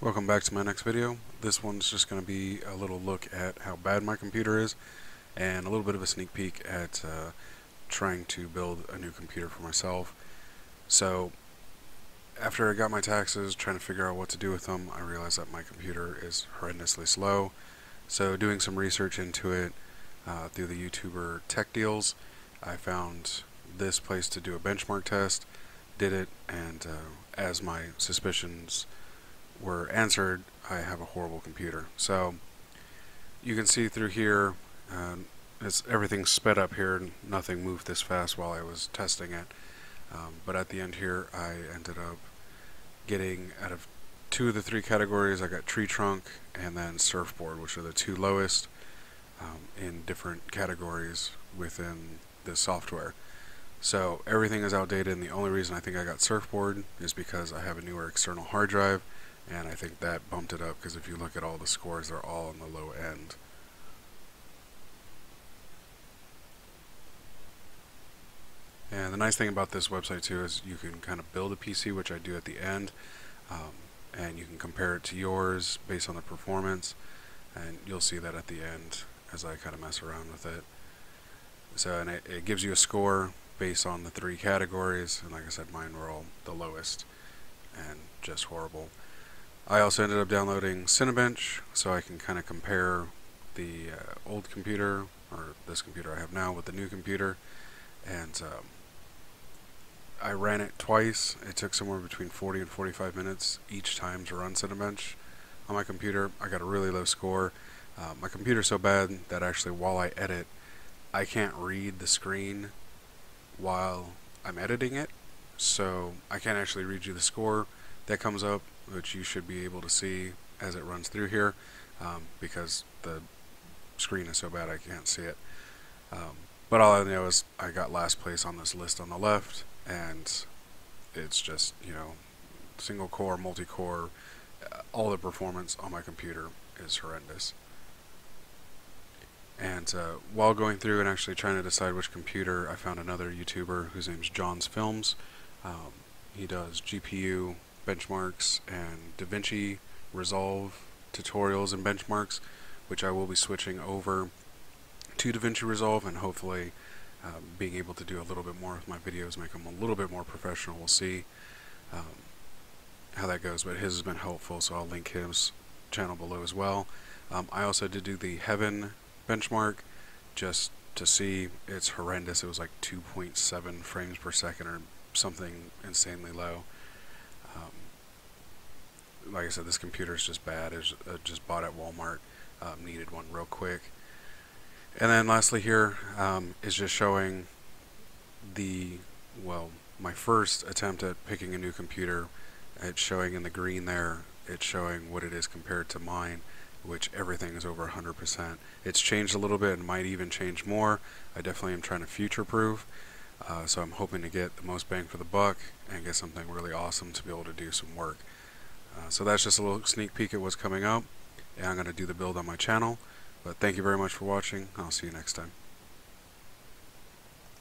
Welcome back to my next video. This one's just going to be a little look at how bad my computer is and a little bit of a sneak peek at trying to build a new computer for myself. So after I got my taxes, trying to figure out what to do with them, I realized that my computer is horrendously slow. So doing some research into it through the YouTuber Tech Deals, I found this place to do a benchmark test, did it, and as my suspicions were answered, I have a horrible computer. So you can see through here, everything's sped up here, and nothing moved this fast while I was testing it. But at the end here, I ended up getting, out of two of the three categories, I got tree trunk and then surfboard, which are the two lowest in different categories within the software. So everything is outdated, and the only reason I think I got surfboard is because I have a newer external hard drive, and I think that bumped it up, because if you look at all the scores, they're all on the low end. And the nice thing about this website too is you can kind of build a PC, which I do at the end, and you can compare it to yours based on the performance, and you'll see that at the end as I kind of mess around with it. So, and it gives you a score based on the three categories, and like I said, mine were all the lowest and just horrible. I also ended up downloading Cinebench so I can kind of compare the old computer, or this computer I have now, with the new computer, and I ran it twice. It took somewhere between 40 and 45 minutes each time to run Cinebench on my computer. I got a really low score. My computer's so bad that actually while I edit, I can't read the screen while I'm editing it, so I can't actually read you the score that comes up, which you should be able to see as it runs through here, because the screen is so bad I can't see it. But all I know is I got last place on this list on the left, and it's just, you know, single core, multi-core, all the performance on my computer is horrendous. And while going through and actually trying to decide which computer, I found another YouTuber whose name's John's Films. He does GPU benchmarks and DaVinci Resolve tutorials and benchmarks, which I will be switching over to DaVinci Resolve, and hopefully being able to do a little bit more with my videos, make them a little bit more professional. We'll see how that goes, but his has been helpful, so I'll link his channel below as well. I also did do the Heaven Benchmark just to see. It's horrendous. It was like 2.7 frames per second or something insanely low. Like I said, this computer is just bad. It's just bought at Walmart, needed one real quick. And then lastly here is just showing the, well, my first attempt at picking a new computer. It's showing in the green there, it's showing what it is compared to mine, which everything is over 100%. It's changed a little bit and might even change more. I definitely am trying to future-proof, so I'm hoping to get the most bang for the buck and get something really awesome to be able to do some work. So that's just a little sneak peek at what's coming up, and I'm going to do the build on my channel. But thank you very much for watching, and I'll see you next time.